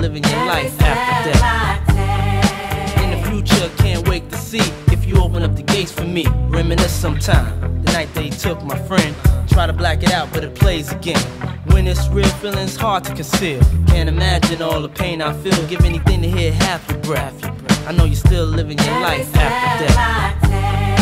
living your life after death. In the future, can't wait to see if you open up the gates for me. Reminisce sometime, the night they took my friend. Try to black it out, but it plays again. When it's real, feeling's hard to conceal. Can't imagine all the pain I feel. Give anything to hear half your breath. I know you're still living your life after death.